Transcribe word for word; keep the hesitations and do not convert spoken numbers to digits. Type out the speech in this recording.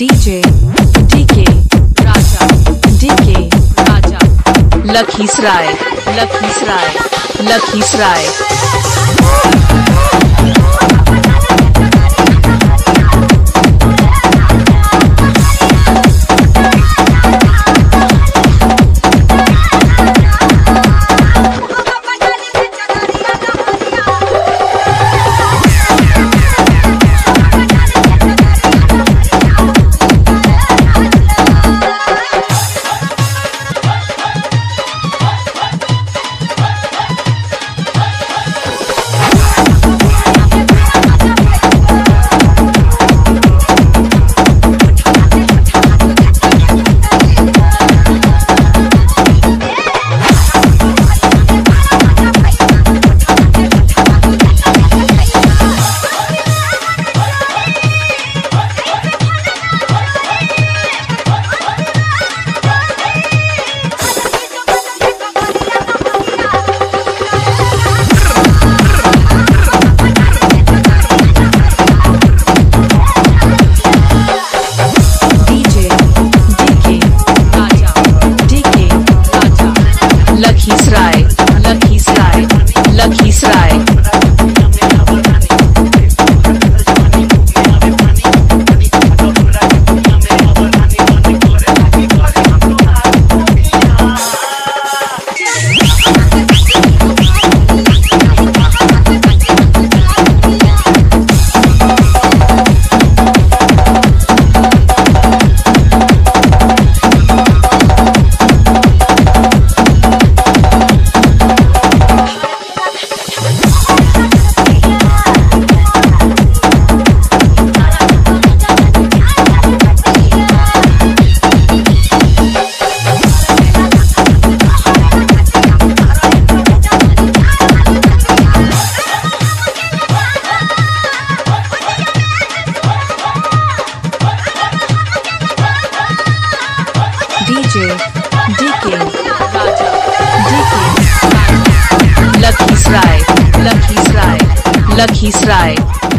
D J D K Raja D K Raja Lakhisarai Lakhisarai Lakhisarai Lakhisarai, Lakhisarai, Lakhisarai. D K Raja D K Lakhisarai Lakhisarai Lakhisarai